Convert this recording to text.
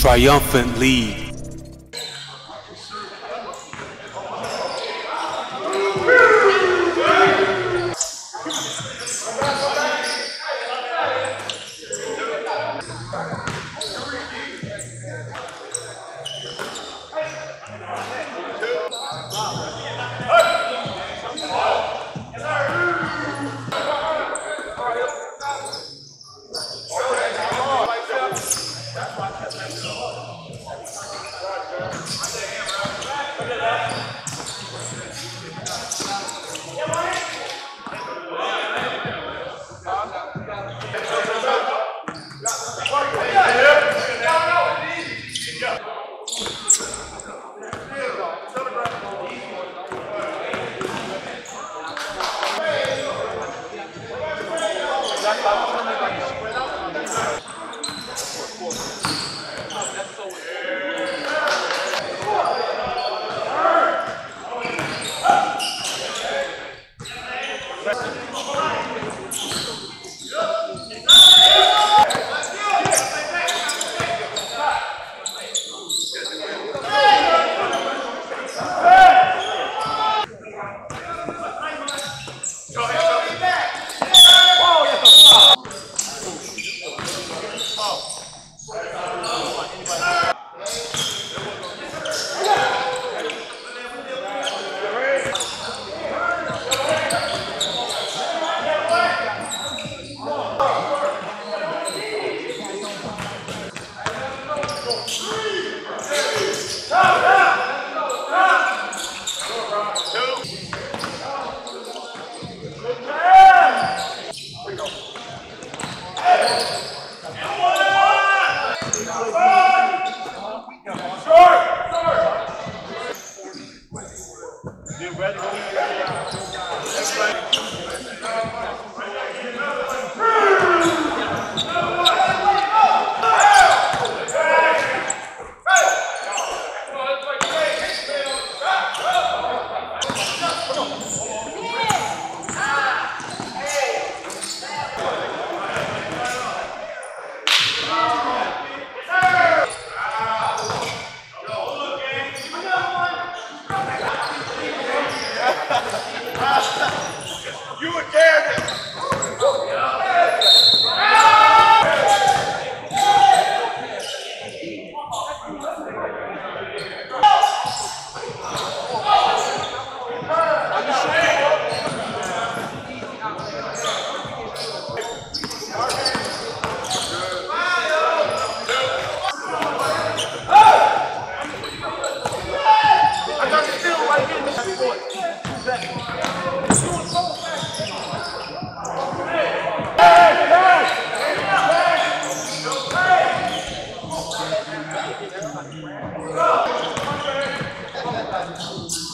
Triumphant League. Let's go.